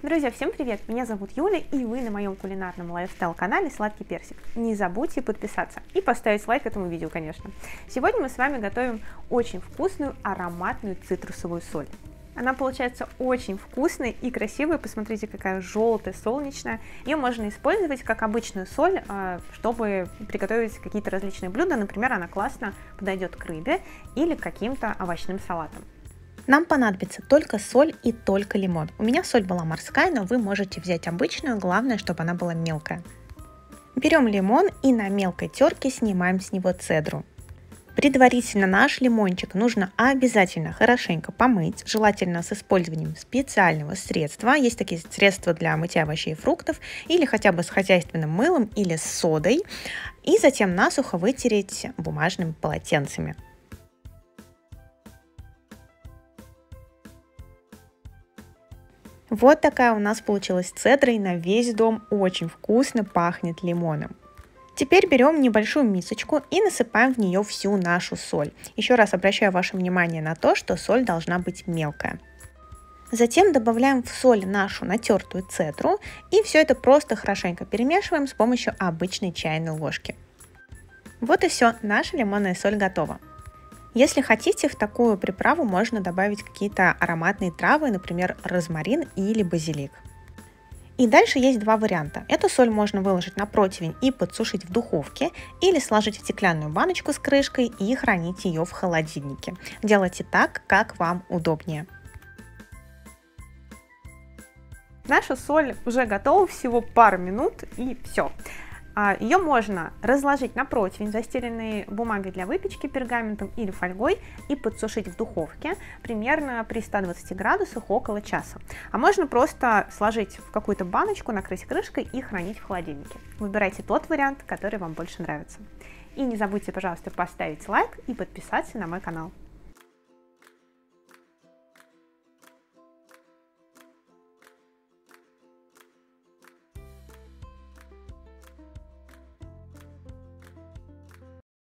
Друзья, всем привет! Меня зовут Юля, и вы на моем кулинарном лайфстайл-канале «Сладкий Персик». Не забудьте подписаться и поставить лайк этому видео, конечно. Сегодня мы с вами готовим очень вкусную ароматную цитрусовую соль. Она получается очень вкусной и красивой. Посмотрите, какая желтая, солнечная. Ее можно использовать как обычную соль, чтобы приготовить какие-то различные блюда. Например, она классно подойдет к рыбе или к каким-то овощным салатам. Нам понадобится только соль и только лимон. У меня соль была морская, но вы можете взять обычную, главное, чтобы она была мелкая. Берем лимон и на мелкой терке снимаем с него цедру. Предварительно наш лимончик нужно обязательно хорошенько помыть, желательно с использованием специального средства. Есть такие средства для мытья овощей и фруктов, или хотя бы с хозяйственным мылом или с содой, и затем насухо вытереть бумажными полотенцами. Вот такая у нас получилась цедра, и на весь дом очень вкусно пахнет лимоном. Теперь берем небольшую мисочку и насыпаем в нее всю нашу соль. Еще раз обращаю ваше внимание на то, что соль должна быть мелкая. Затем добавляем в соль нашу натертую цедру и все это просто хорошенько перемешиваем с помощью обычной чайной ложки. Вот и все, наша лимонная соль готова. Если хотите, в такую приправу можно добавить какие-то ароматные травы, например, розмарин или базилик. И дальше есть два варианта. Эту соль можно выложить на противень и подсушить в духовке, или сложить в стеклянную баночку с крышкой и хранить ее в холодильнике. Делайте так, как вам удобнее. Наша соль уже готова, всего пару минут и все. Ее можно разложить на противень, застеленный бумагой для выпечки, пергаментом или фольгой, и подсушить в духовке примерно при 120 градусах около часа. А можно просто сложить в какую-то баночку, накрыть крышкой и хранить в холодильнике. Выбирайте тот вариант, который вам больше нравится. И не забудьте, пожалуйста, поставить лайк и подписаться на мой канал.